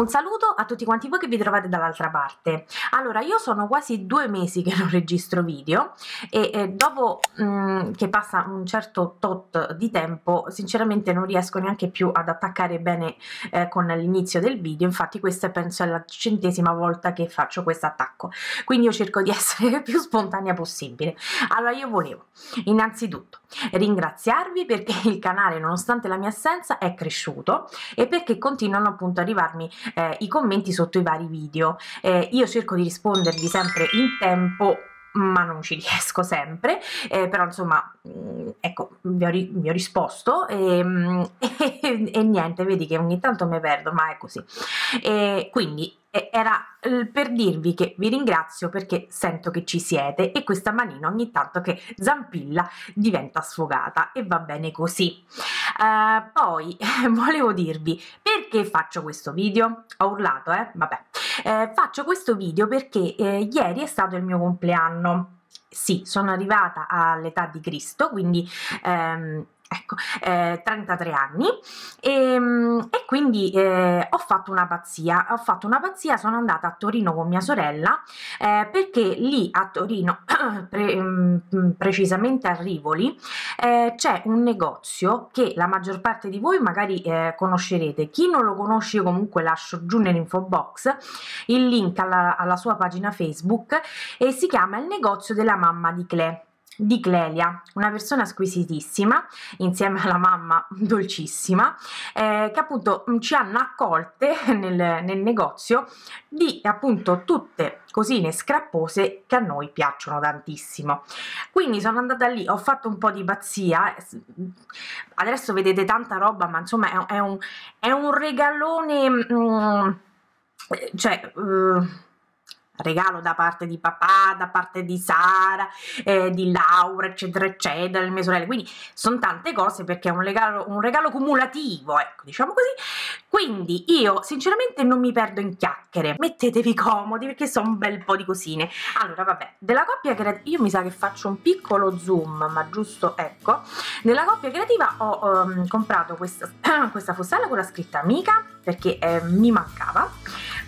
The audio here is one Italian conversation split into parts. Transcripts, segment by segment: Un saluto a tutti quanti voi che vi trovate dall'altra parte. Allora, io sono quasi 2 mesi che non registro video e dopo che passa un certo tot di tempo, sinceramente non riesco neanche più ad attaccare bene con l'inizio del video. Infatti questa penso è la 100ª volta che faccio questo attacco, quindi io cerco di essere più spontanea possibile. Allora, io volevo innanzitutto ringraziarvi perché il canale, nonostante la mia assenza, è cresciuto e perché continuano appunto a arrivarmi i commenti sotto i vari video. Io cerco di rispondervi sempre in tempo, ma non ci riesco sempre, però insomma, ecco, vi ho risposto e niente, vedi che ogni tanto mi perdo, ma è così. Quindi era per dirvi che vi ringrazio perché sento che ci siete e questa manina ogni tanto che zampilla diventa sfogata e va bene così. Poi volevo dirvi perché faccio questo video. Ho urlato, vabbè. Faccio questo video perché ieri è stato il mio compleanno. Sì, sono arrivata all'età di Cristo, quindi... 33 anni e quindi ho fatto una pazzia, sono andata a Torino con mia sorella perché lì a Torino, precisamente a Rivoli, c'è un negozio che la maggior parte di voi magari conoscerete. Chi non lo conosce, io comunque lascio giù nell'info box il link alla sua pagina Facebook, e si chiama Il Negozio della Mamma di Clelia, una persona squisitissima, insieme alla mamma dolcissima, che appunto ci hanno accolte nel negozio di appunto tutte cosine scrappose che a noi piacciono tantissimo. Quindi sono andata lì, ho fatto un po' di pazzia. Adesso vedete tanta roba, ma insomma è un regalone, cioè... regalo da parte di papà, da parte di Sara, di Laura, eccetera eccetera, le mie sorelle, quindi sono tante cose perché è un regalo cumulativo, ecco, diciamo così. Quindi io sinceramente non mi perdo in chiacchiere, mettetevi comodi perché sono un bel po' di cosine. Allora, vabbè, della coppia creativa, io mi sa che faccio un piccolo zoom, ma giusto, ecco, nella coppia creativa ho comprato questa fustella con la scritta amica perché mi mancava.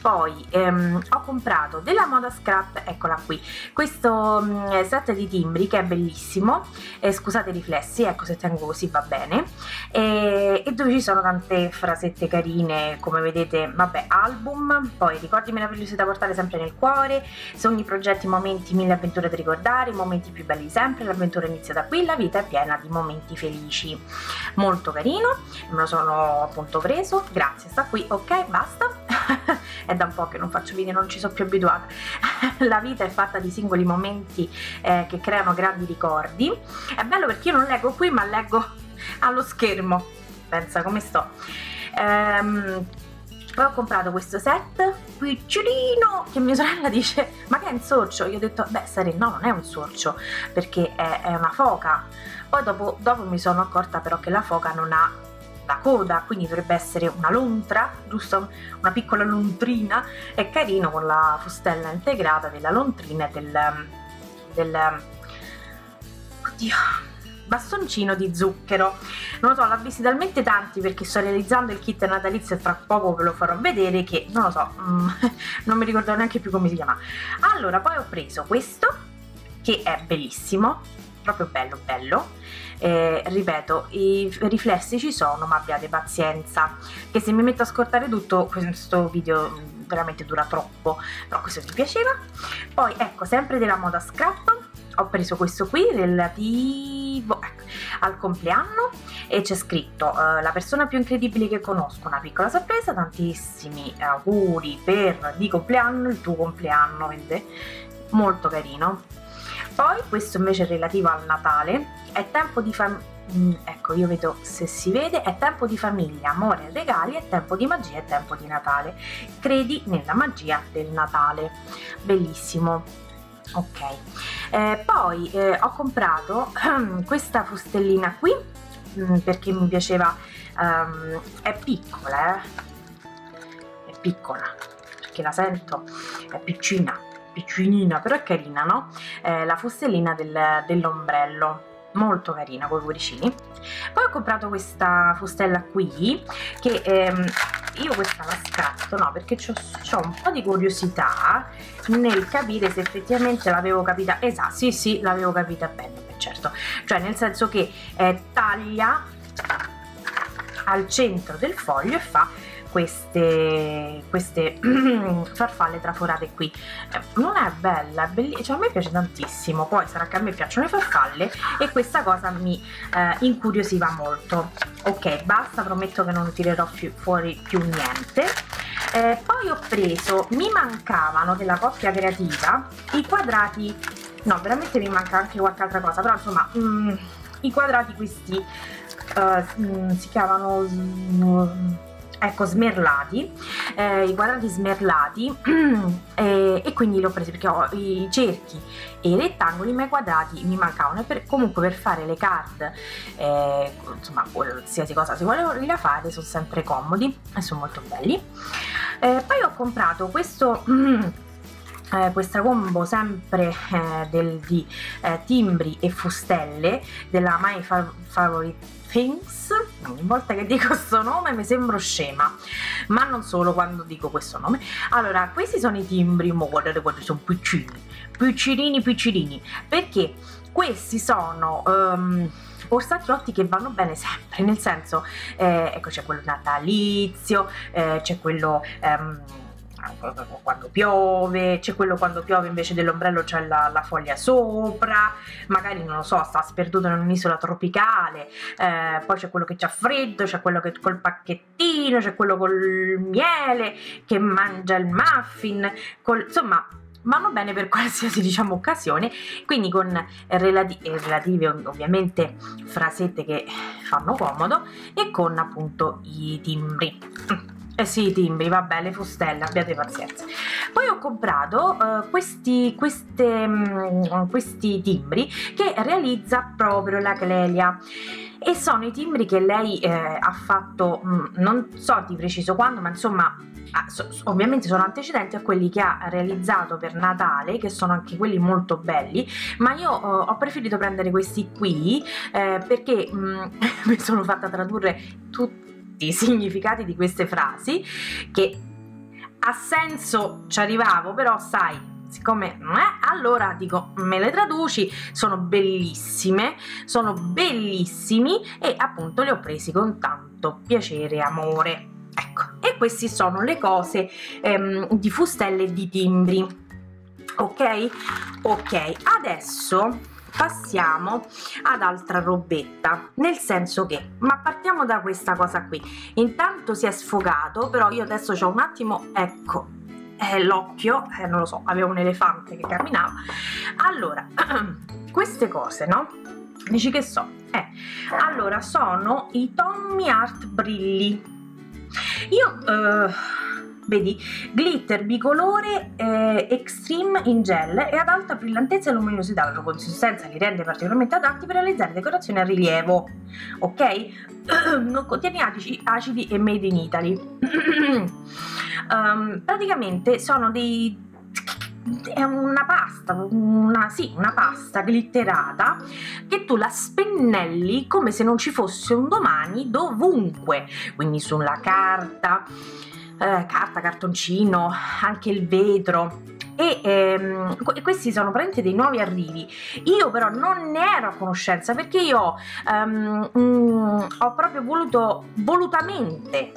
Poi ho comprato della moda scrap, eccola qui, questo set di timbri che è bellissimo, scusate i riflessi, ecco, se tengo così va bene, e dove ci sono tante frasette carine, come vedete, vabbè, album, poi ricordi meravigliosi da portare sempre nel cuore, sogni, progetti, momenti, mille avventure da ricordare, i momenti più belli di sempre, l'avventura inizia da qui, la vita è piena di momenti felici. Molto carino, me lo sono appunto preso, grazie, sta qui, ok, basta. È da un po' che non faccio video, non ci sono più abituata. La vita è fatta di singoli momenti che creano grandi ricordi. È bello perché io non leggo qui, ma leggo allo schermo, pensa come sto. Poi ho comprato questo set piccolino che mia sorella dice, ma che è un sorcio? Io ho detto, beh, no, non è un sorcio perché è una foca. Poi dopo mi sono accorta però che la foca non ha la coda, quindi dovrebbe essere una lontra, giusto? Una piccola lontrina. È carino con la fustella integrata della lontrina e oddio, bastoncino di zucchero. Non lo so, l'ho visti talmente tanti perché sto realizzando il kit natalizio e tra poco ve lo farò vedere, che non lo so, non mi ricordo neanche più come si chiama. Allora, poi ho preso questo che è bellissimo, proprio bello bello. Ripeto, i riflessi ci sono, ma abbiate pazienza che se mi metto a scortare tutto questo video veramente dura troppo, però questo mi piaceva. Poi ecco, sempre della moda scrap, ho preso questo qui relativo al compleanno e c'è scritto la persona più incredibile che conosco, una piccola sorpresa, tantissimi auguri per di compleanno, il tuo compleanno, vedete? Molto carino. Poi questo invece è relativo al Natale, è tempo di famiglia, ecco, io vedo se si vede, è tempo di famiglia, amore e regali, è tempo di magia, è tempo di Natale, credi nella magia del Natale, bellissimo, ok. Poi ho comprato questa fustellina qui perché mi piaceva, è piccola, è piccola perché la sento, è piccinina, però è carina, no? La fustellina dell'ombrello, molto carina, con i cuoricini. Poi ho comprato questa fustella qui che io questa la scatto, no, perché c'ho un po' di curiosità nel capire se effettivamente l'avevo capita, esatto, sì sì, l'avevo capita bene, certo, cioè nel senso che taglia al centro del foglio e fa queste farfalle traforate qui. Non è bella, è bellissima, cioè a me piace tantissimo, poi sarà che a me piacciono le farfalle e questa cosa mi incuriosiva molto. Ok, basta, prometto che non tirerò fuori più niente. Poi ho preso, mi mancavano della coppia creativa i quadrati, no veramente mi manca anche qualche altra cosa, però insomma i quadrati questi si chiamano ecco, smerlati, i quadrati smerlati e quindi li ho presi perché ho i cerchi e i rettangoli, ma i quadrati mi mancavano, e comunque per fare le card, insomma qualsiasi cosa si vuole fare, sono sempre comodi e sono molto belli. Poi ho comprato questo questa combo sempre di timbri e fustelle della My Favorite Things. Ogni volta che dico questo nome mi sembro scema, ma non solo quando dico questo nome. Allora, questi sono i timbri, ma guardate quanti sono piccirini, perché questi sono orsacchiotti che vanno bene sempre, nel senso ecco, c'è quello natalizio, c'è quello quando piove, c'è quello quando piove invece dell'ombrello c'è la foglia sopra, magari non lo so, sta sperduto in un'isola tropicale, poi c'è quello che c'ha freddo, c'è quello che col pacchettino, c'è quello col miele, che mangia il muffin, insomma vanno bene per qualsiasi, diciamo, occasione, quindi con relative ovviamente frasette che fanno comodo e con appunto i timbri. Eh sì, i timbri, vabbè, le fustelle, abbiate pazienza. Poi ho comprato questi timbri che realizza proprio la Clelia, e sono i timbri che lei ha fatto, non so di preciso quando, ma insomma ovviamente sono antecedenti a quelli che ha realizzato per Natale, che sono anche quelli molto belli, ma io ho preferito prendere questi qui perché mi sono fatta tradurre tutti i significati di queste frasi, che ha senso, ci arrivavo, però sai, siccome allora dico me le traduci, sono bellissime, sono bellissimi, e appunto li ho presi con tanto piacere e amore, ecco. E queste sono le cose di fustelle e di timbri. Ok, adesso passiamo ad altra robetta, nel senso che, ma partiamo da questa cosa qui. Intanto si è sfogato, però io adesso c'ho un attimo, ecco, l'occhio, non lo so, avevo un elefante che camminava. Allora, queste cose, no? Dici che so? Allora, sono i Tommy Art brilli. Io vedi, glitter bicolore extreme in gel e ad alta brillantezza e luminosità, la loro consistenza li rende particolarmente adatti per realizzare decorazioni a rilievo, ok? Non contiene acidi e made in Italy. Praticamente sono dei, è una pasta, una pasta glitterata che tu la spennelli come se non ci fosse un domani, dovunque, quindi sulla carta, cartoncino, anche il vetro, e questi sono praticamente dei nuovi arrivi. Io però non ne ero a conoscenza, perché io ho proprio volutamente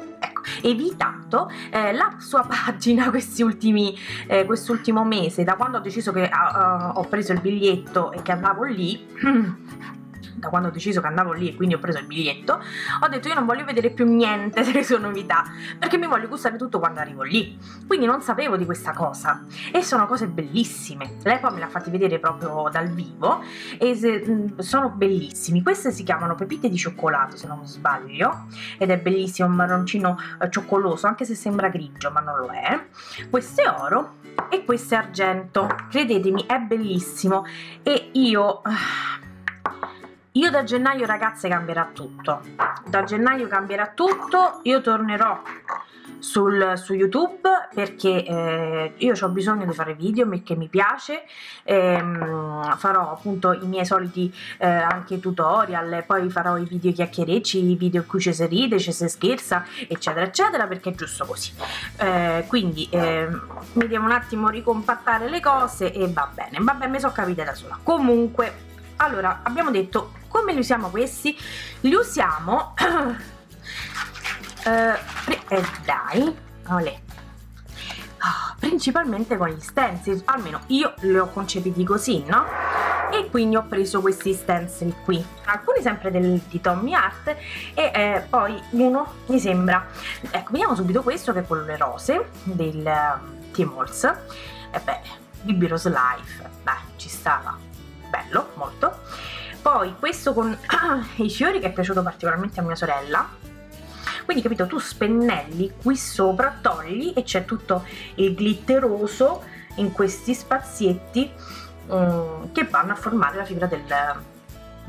evitato la sua pagina quest'ultimo mese, da quando ho deciso che ho preso il biglietto e che andavo lì. Da quando ho deciso che andavo lì e quindi ho preso il biglietto, ho detto io non voglio vedere più niente delle sue novità, perché mi voglio gustare tutto quando arrivo lì. Quindi non sapevo di questa cosa, e sono cose bellissime. Lei poi me l'ha fatti vedere proprio dal vivo e sono bellissimi. Queste si chiamano pepite di cioccolato, se non sbaglio, ed è bellissimo, un marroncino cioccoloso, anche se sembra grigio, ma non lo è. Questo è oro e questo è argento. Credetemi, è bellissimo. E io da gennaio, ragazze, cambierà tutto. Da gennaio cambierà tutto. Io tornerò su YouTube, perché io ho bisogno di fare video, perché mi piace, settimana farò appunto i miei soliti anche tutorial, poi farò i video chiacchierecci, i video in cui ci si ride, ci si scherza, eccetera eccetera, perché è giusto così. Quindi mi devo un attimo ricompattare le cose e va bene, vabbè, mi sono capita da sola. Comunque, allora, abbiamo detto come li usiamo questi? Li usiamo principalmente con gli stencil, almeno io li ho concepiti così, no? E quindi ho preso questi stencil qui, alcuni sempre di Tommy Art e poi uno mi sembra, ecco, vediamo subito questo che è quello delle rose del Tim Holtz, e beh, Bibi Rose Life, beh, ci stava, bello, molto. Poi questo con i fiori, che è piaciuto particolarmente a mia sorella. Quindi, capito, tu spennelli qui sopra, togli e c'è tutto il glitteroso in questi spazietti che vanno a formare la figura del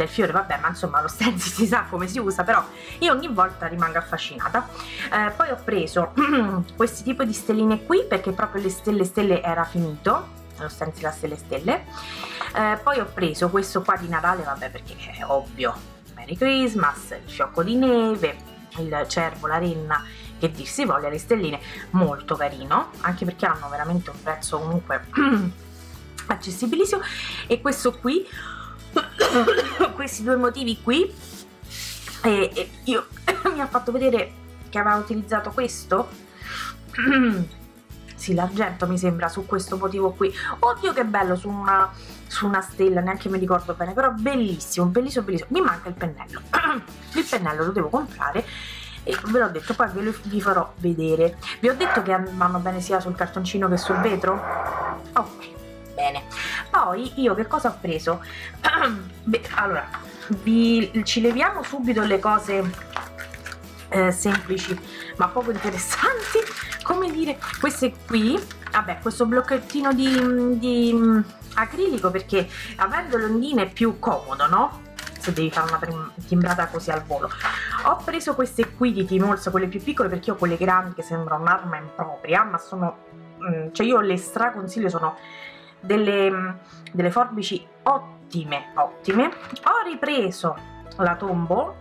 fiore. Vabbè, ma insomma lo stencil si sa come si usa, però io ogni volta rimango affascinata. Poi ho preso questi tipi di stelline qui, perché proprio le stelle era finito lo stencil a stelle. Poi ho preso questo qua di Natale, vabbè, perché è ovvio, Merry Christmas, il fiocco di neve, il cervo, la renna, che dir si voglia, le stelline, molto carino, anche perché hanno veramente un prezzo comunque accessibilissimo. E questo qui, questi due motivi qui, e io mi ha fatto vedere che aveva utilizzato questo sì, l'argento mi sembra, su questo motivo qui, oddio che bello, su una stella, neanche mi ricordo bene, però bellissimo, bellissimo, bellissimo. Mi manca il pennello il pennello lo devo comprare e ve l'ho detto, poi vi farò vedere. Vi ho detto che vanno bene sia sul cartoncino che sul vetro, ok, bene. Poi io che cosa ho preso? Beh, allora ci leviamo subito le cose semplici ma poco interessanti, come dire, queste qui, vabbè, questo blocchettino di acrilico, perché avendo le ondine è più comodo, no? Se devi fare una timbrata così al volo. Ho preso queste qui di Tim Holtz, quelle più piccole, perché io quelle grandi che sembrano un'arma impropria, ma sono, cioè io le straconsiglio, sono delle forbici ottime, ottime. Ho ripreso la Tombow,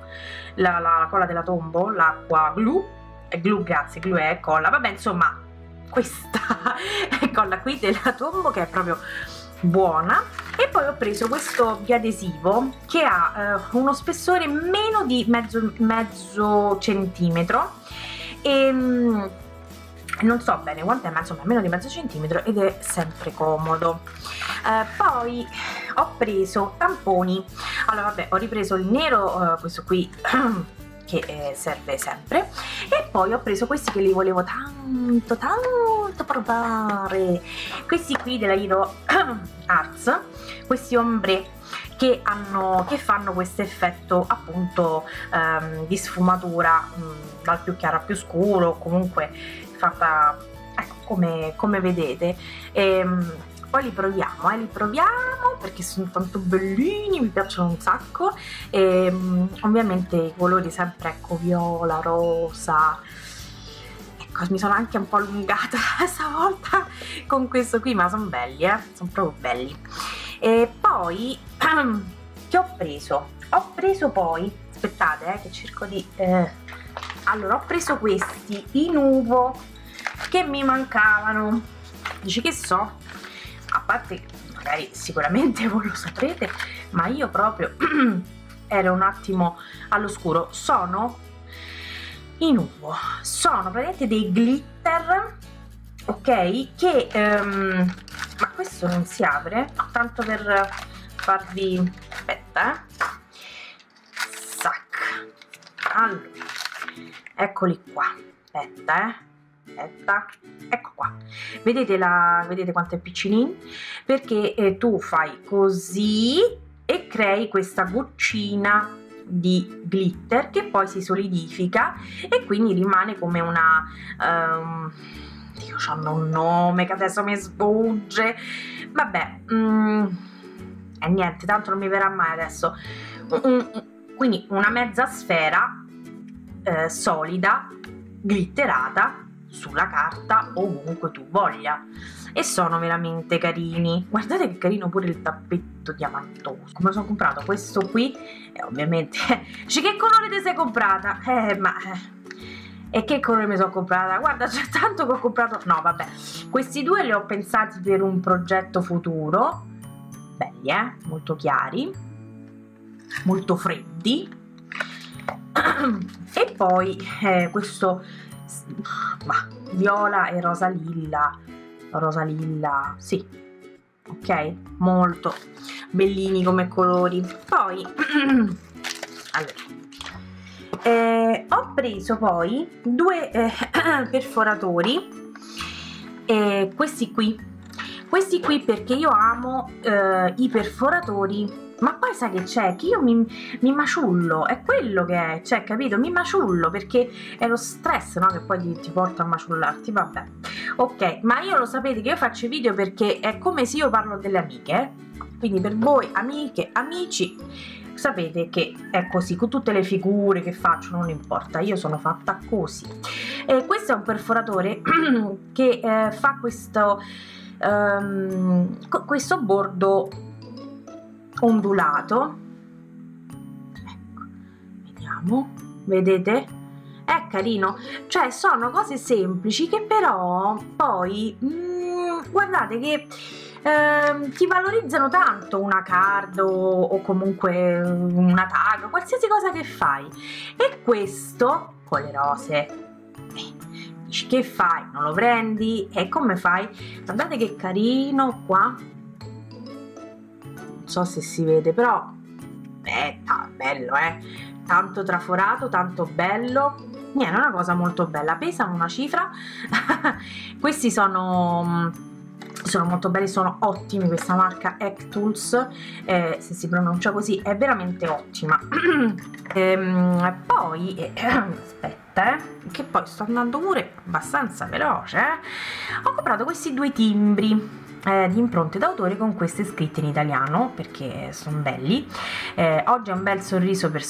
la colla della Tombow, l'acqua glue, grazie, glue è colla, vabbè, insomma questa colla qui della Tombow che è proprio buona. E poi ho preso questo biadesivo che ha uno spessore meno di mezzo centimetro e non so bene quant'è, ma insomma meno di mezzo centimetro, ed è sempre comodo. Poi ho preso tamponi, allora vabbè, ho ripreso il nero, questo qui che serve sempre, e poi ho preso questi che li volevo tanto tanto provare, questi qui della Hero Arts, questi ombre che fanno questo effetto appunto di sfumatura dal più chiaro al più scuro, comunque fatta, ecco, come vedete. Poi li proviamo perché sono tanto bellini, mi piacciono un sacco, e ovviamente i colori sempre, ecco, viola, rosa, ecco, mi sono anche un po' allungata stavolta con questo qui, ma sono belli, sono proprio belli. E poi che ho preso? Ho preso poi, aspettate che cerco di... allora, ho preso questi in uvo che mi mancavano, dici che so, a parte magari sicuramente voi lo saprete, ma io proprio ero un attimo all'oscuro. Sono in uvo, sono praticamente dei glitter, ok, che ma questo non si apre, tanto per farvi, aspetta, sac, allora eccoli qua, aspetta, ecco qua, vedete, vedete quanto è piccinino, perché tu fai così e crei questa goccina di glitter che poi si solidifica e quindi rimane come una Dio, c'hanno un nome che adesso mi sfugge, vabbè, e niente, tanto non mi verrà mai adesso, quindi una mezza sfera solida glitterata sulla carta o ovunque tu voglia, e sono veramente carini. Guardate che carino pure il tappetto diamantoso. Come sono comprato questo qui, ovviamente cioè, che colore ti sei comprata? E che colore mi sono comprata? Guarda, c'è tanto che ho comprato. No, vabbè, questi due li ho pensati per un progetto futuro. Belli, molto chiari, molto freddi. E poi questo viola e rosa lilla. Rosa lilla, sì, ok, molto bellini come colori. Poi allora, ho preso poi due perforatori, questi qui perché io amo i perforatori. Ma poi sai che c'è? Che io mi maciullo, è quello che è, cioè, capito? Mi maciullo perché è lo stress, no? Che poi ti porta a maciullarti, vabbè. Ok, ma io lo sapete che io faccio i video perché è come se io parlo delle amiche, quindi per voi amiche, amici, sapete che è così, con tutte le figure che faccio, non importa, io sono fatta così. E questo è un perforatore che fa questo bordo ondulato, ecco, vediamo, vedete? È carino, cioè sono cose semplici che però poi guardate che ti valorizzano tanto una card o comunque una tag, qualsiasi cosa che fai. E questo con le rose, dici, che fai? Non lo prendi? E come fai? Guardate che carino qua. Non so se si vede, però è bello, tanto traforato, tanto bello. Niente, è una cosa molto bella, pesano una cifra. Questi sono molto belli, sono ottimi. Questa marca Ectools, se si pronuncia così, è veramente ottima. Poi aspetta, che poi sto andando pure abbastanza veloce, ho comprato questi due timbri di impronte d'autore con queste scritte in italiano perché sono belli. Oggi è un bel sorriso per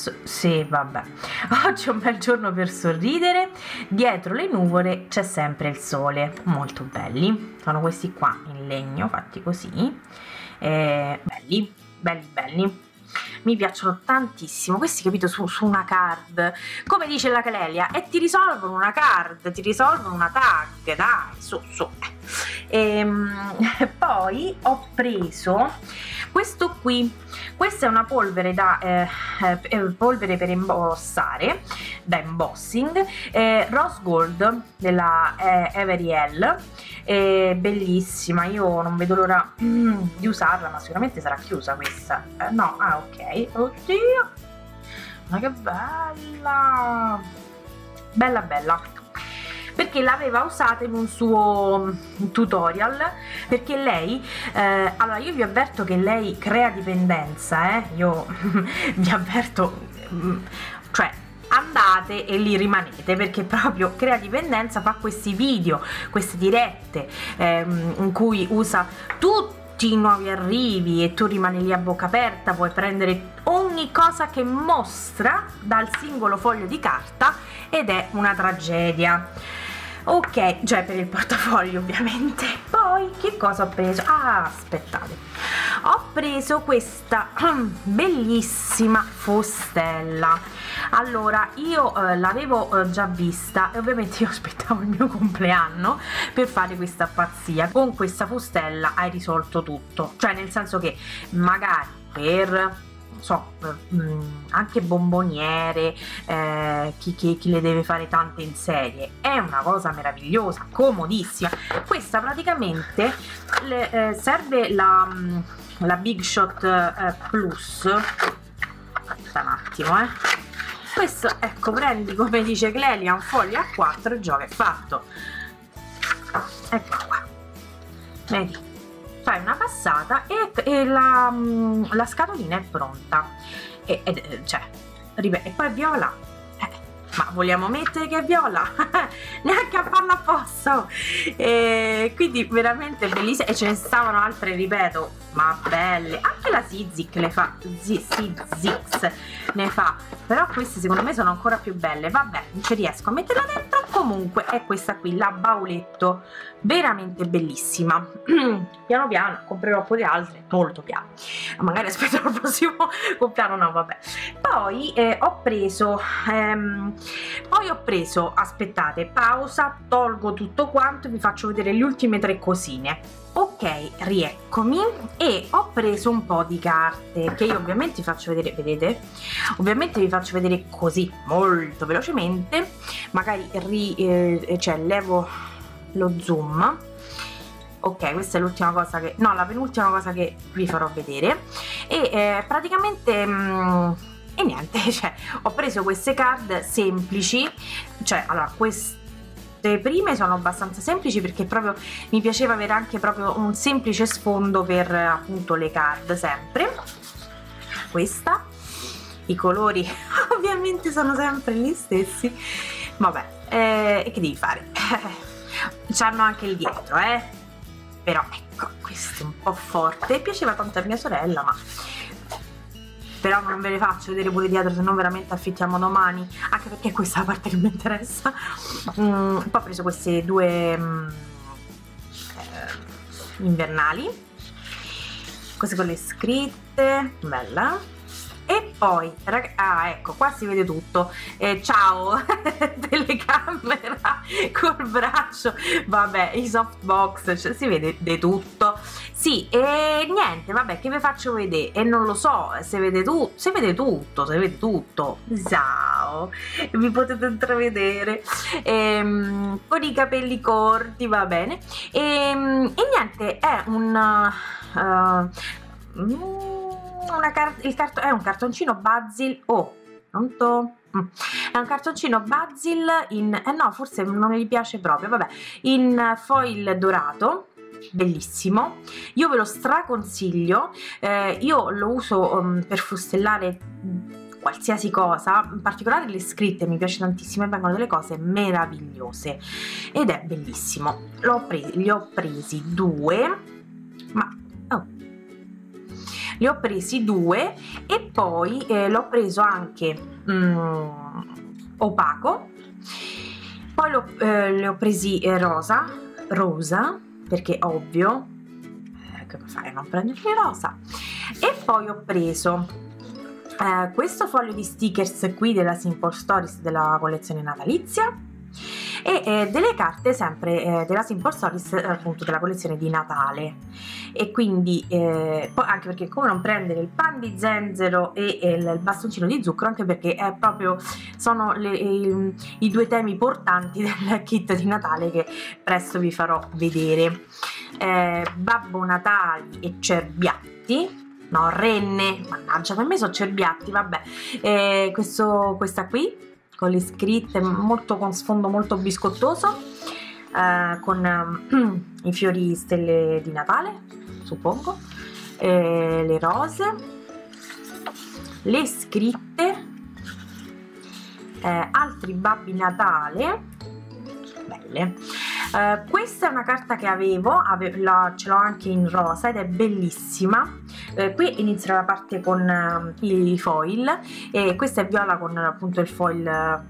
oggi è un bel giorno per sorridere, dietro le nuvole c'è sempre il sole. Molto belli, sono questi qua in legno fatti così, belli, belli, belli, mi piacciono tantissimo questi, capito, su una card, come dice la Clelia, e ti risolvono una card, ti risolvono una tag, dai, su. E poi ho preso questo qui, questa è una polvere polvere per imbossare, da embossing, rose gold della Everiel, bellissima, io non vedo l'ora di usarla, ma sicuramente sarà chiusa questa, no, ok, oddio, ma che bella, bella bella, perché l'aveva usata in un suo tutorial, perché lei, allora io vi avverto che lei crea dipendenza, io vi avverto, cioè andate e lì rimanete, perché proprio crea dipendenza, fa questi video, queste dirette in cui usa tutti i nuovi arrivi e tu rimani lì a bocca aperta, puoi prendere ogni cosa che mostra dal singolo foglio di carta ed è una tragedia. Ok, cioè per il portafoglio ovviamente. Poi che cosa ho preso? Aspettate, ho preso questa bellissima fustella. Allora io l'avevo già vista e ovviamente io aspettavo il mio compleanno per fare questa pazzia. Con questa fustella hai risolto tutto, cioè nel senso che magari per anche bomboniere, chi le deve fare tante in serie, è una cosa meravigliosa, comodissima. Questa praticamente serve la Big Shot Plus. Aspetta un attimo, questo, ecco, prendi, come dice Clelia, un foglio a 4 e gioca, è fatto. Ecco qua, vedi, fai una passata e la scatolina è pronta, e poi è viola, ma vogliamo mettere che è viola? Neanche a farla apposta, quindi veramente bellissima, e ce ne stavano altre, ripeto, ma belle, anche la Sizzix le fa, però queste secondo me sono ancora più belle, vabbè, non ci riesco a metterla dentro. Comunque è questa qui, la bauletto, veramente bellissima. Piano piano comprerò pure altre, molto piano, magari aspetterò il prossimo compleanno, no vabbè. Poi ho preso, aspettate, pausa, tolgo tutto quanto e vi faccio vedere le ultime tre cosine. Ok, rieccomi, e ho preso un po' di carte che io ovviamente vi faccio vedere, vedete? Ovviamente vi faccio vedere così, molto velocemente, magari levo lo zoom. Ok, questa è l'ultima cosa che, no, la penultima cosa che vi farò vedere, e praticamente... e niente, cioè, ho preso queste card semplici, cioè, allora, queste prime sono abbastanza semplici perché proprio mi piaceva avere anche proprio un semplice sfondo per appunto le card, sempre questa, i colori ovviamente sono sempre gli stessi, vabbè, che devi fare? C'hanno anche il dietro, però ecco, questo è un po' forte, piaceva tanto a mia sorella, ma... però non ve le faccio vedere pure dietro, se no veramente affittiamo domani, anche perché questa è la parte che mi interessa. Poi ho preso queste due invernali, queste con le scritte, bella. E poi, ecco, qua si vede tutto, ciao, telecamera, col braccio, vabbè, i softbox, cioè, si vede di tutto, sì, e niente, vabbè, che vi faccio vedere, e non lo so, se vede tutto, ciao, vi potete intravedere, con i capelli corti, va bene, e niente, è un cartoncino Bazzill, oh, pronto? È un cartoncino Bazzill in, no, forse non mi piace proprio, vabbè, in foil dorato, bellissimo, io ve lo straconsiglio, io lo uso per fustellare qualsiasi cosa, in particolare le scritte mi piace tantissimo e vengono delle cose meravigliose ed è bellissimo. Li ho presi due, ma li ho presi due, e poi l'ho preso anche opaco, poi li ho presi rosa, perché ovvio, come fai a non prenderli rosa, e poi ho preso questo foglio di stickers qui della Simple Stories, della collezione natalizia, e delle carte sempre della Simple Stories, appunto della collezione di Natale, e quindi poi anche perché come non prendere il pan di zenzero e il bastoncino di zucchero, anche perché è proprio, sono i due temi portanti del kit di Natale che presto vi farò vedere, Babbo Natale e cerbiatti, no, renne, mannaggia, per me sono cerbiatti, vabbè, questa qui con le scritte, molto con sfondo molto biscottoso, con i fiori stelle di Natale, suppongo, le rose, le scritte, altri babbi Natale, belle. Questa è una carta che ce l'ho anche in rosa ed è bellissima. Qui inizierà la parte con i foil, e questa è viola con appunto il foil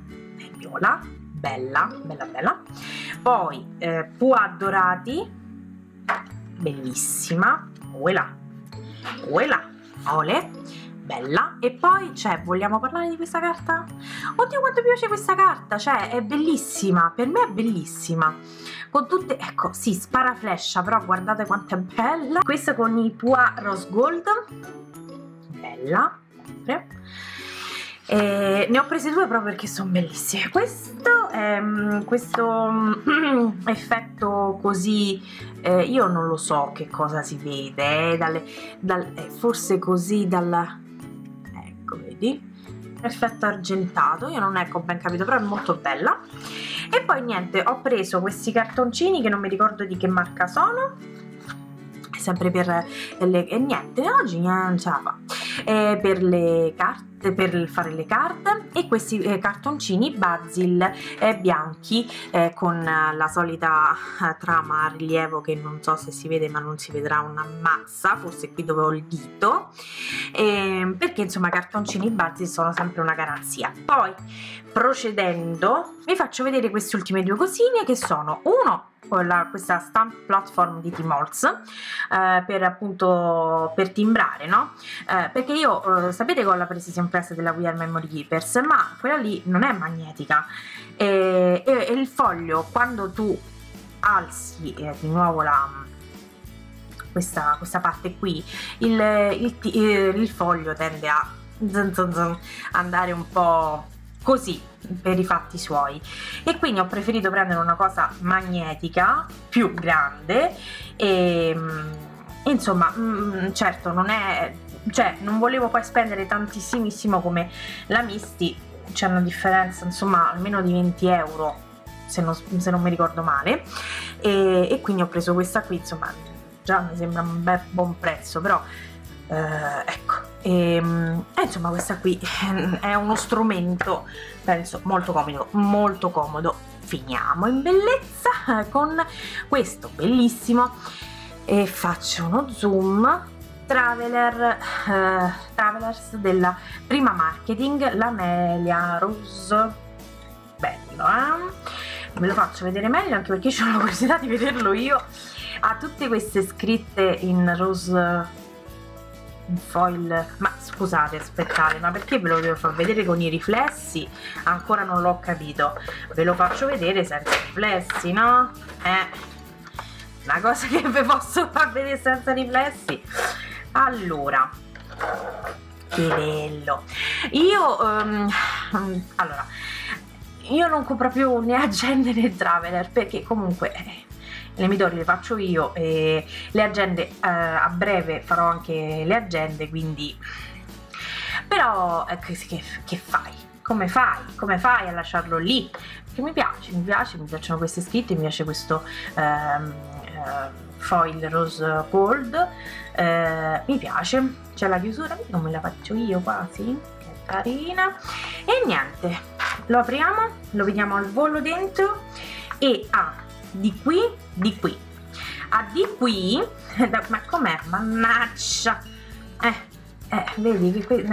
viola, bella. Poi pois dorati, bellissima, quella, ole, bella. E poi, cioè, vogliamo parlare di questa carta? Oddio, quanto mi piace questa carta, cioè è bellissima, per me è bellissima, con tutte, ecco, sì, sparaflescia, però guardate quanto è bella. Questa con i pois rose gold, bella sempre, ne ho prese due proprio perché sono bellissime. Questo effetto così, io non lo so che cosa si vede, forse così dalla, ecco, vedi, effetto argentato, io non ecco ben capito, però è molto bella. E poi niente, ho preso questi cartoncini che non mi ricordo di che marca sono, sempre per le, e niente, oggi non ce la fa, per le carte, per fare le carte, e questi cartoncini Bazzill bianchi con la solita trama a rilievo, che non so se si vede ma non si vedrà una mazza, forse qui dove ho il dito, perché insomma i cartoncini Bazzill sono sempre una garanzia. Poi procedendo vi faccio vedere queste ultime due cosine, che sono uno, questa stamp platform di Tim Holtz per appunto per timbrare, no? Perché io sapete che ho la presa in prestito della We Are Memory Keepers, ma quella lì non è magnetica, e il foglio, quando tu alzi di nuovo questa parte qui, il foglio tende a andare un po' così per i fatti suoi, e quindi ho preferito prendere una cosa magnetica più grande, e insomma certo non è, cioè non volevo poi spendere tantissimo come la Misti, c'è una differenza insomma almeno di 20 euro, se non mi ricordo male, e quindi ho preso questa qui, insomma già mi sembra un bel buon prezzo, però ecco, insomma questa qui è uno strumento penso molto comodo, molto comodo. Finiamo in bellezza con questo bellissimo, e faccio uno zoom, Travelers della Prima Marketing, l'Amelia Rose, bello, ve lo faccio vedere meglio anche perché ho la curiosità di vederlo io. Ha tutte queste scritte in rose foil, ma scusate, aspettate, ma perché ve lo devo far vedere con i riflessi? Ancora non l'ho capito. Ve lo faccio vedere senza riflessi, no? Una cosa che vi posso far vedere senza riflessi. Allora, che bello. Io non compro più né agende né traveler, perché comunque le midori le faccio io, e le agende a breve farò anche le agende, quindi però che fai? Come fai? Come fai a lasciarlo lì? Perché mi piacciono queste scritte, mi piace questo foil rose gold, mi piace, c'è la chiusura, non me la faccio io quasi, che carina, e niente, lo apriamo, lo vediamo al volo dentro, e di qui, ma com'è? Mannaggia, vedi che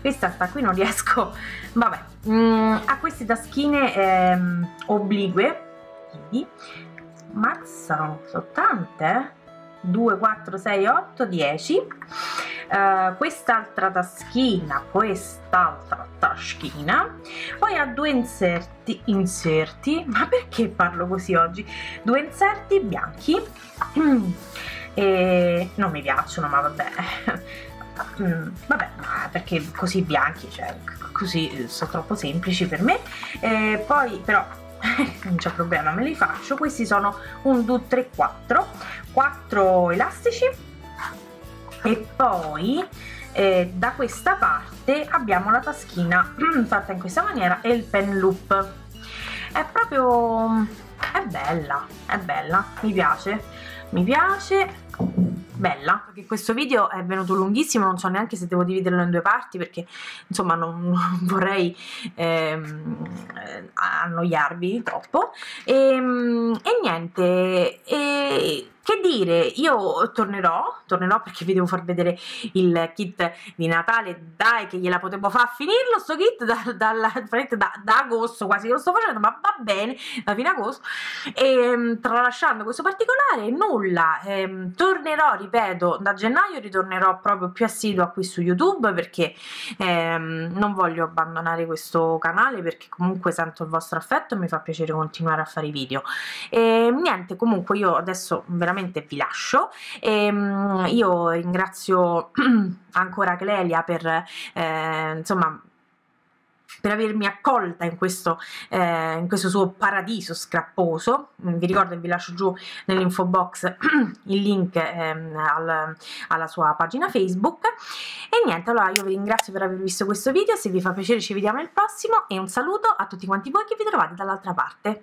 questa sta qui, non riesco, vabbè, ha queste taschine oblique, quindi mazza, sono tante, 2, 4, 6, 8, 10, quest'altra taschina, poi ha due inserti, ma perché parlo così oggi? Due inserti bianchi, e non mi piacciono, ma vabbè, vabbè, ma perché così bianchi, cioè così sono troppo semplici per me, poi però non c'è problema, me li faccio. Questi sono 1, 2, 3, 4 elastici, e poi da questa parte abbiamo la taschina fatta in questa maniera, e il pen loop è proprio, è bella, mi piace, bella. Perché questo video è venuto lunghissimo, non so neanche se devo dividerlo in due parti, perché insomma non vorrei annoiarvi troppo, e niente, che dire, io tornerò perché vi devo far vedere il kit di Natale, dai, che gliela potevo far finirlo sto kit da agosto, quasi che lo sto facendo, ma va bene, da fine agosto, e tralasciando questo particolare, nulla, tornerò, ripeto, da gennaio ritornerò proprio più assidua qui su YouTube, perché non voglio abbandonare questo canale, perché comunque sento il vostro affetto e mi fa piacere continuare a fare i video, e niente, comunque io adesso veramente vi lascio, io ringrazio ancora Clelia per insomma per avermi accolta in questo suo paradiso scrapposo. Vi ricordo e vi lascio giù nell'info box il link alla sua pagina Facebook, e niente, allora io vi ringrazio per aver visto questo video, se vi fa piacere ci vediamo nel prossimo, e un saluto a tutti quanti voi che vi trovate dall'altra parte.